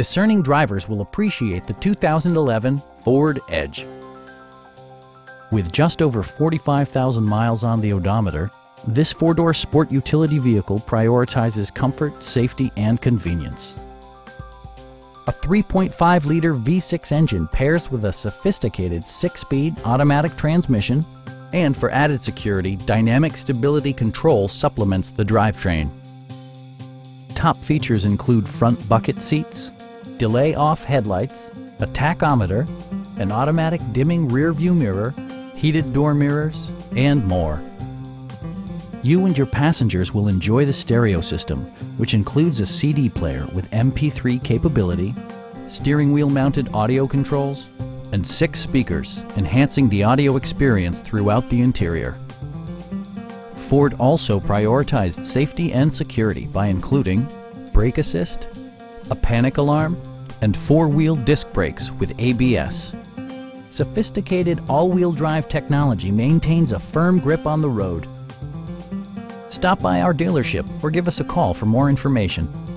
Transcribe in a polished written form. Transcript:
Discerning drivers will appreciate the 2011 Ford Edge. With just over 45,000 miles on the odometer, this four-door sport utility vehicle prioritizes comfort, safety, and convenience. A 3.5-liter V6 engine pairs with a sophisticated 6-speed automatic transmission, and for added security, dynamic stability control supplements the drivetrain. Top features include front bucket seats, delay-off headlights, a tachometer, an automatic dimming rear-view mirror, heated door mirrors, and more. You and your passengers will enjoy the stereo system, which includes a CD player with MP3 capability, steering wheel-mounted audio controls, and 6 speakers, enhancing the audio experience throughout the interior. Ford also prioritized safety and security by including brake assist, a panic alarm, and 4-wheel disc brakes with ABS. Sophisticated all-wheel drive technology maintains a firm grip on the road. Stop by our dealership or give us a call for more information.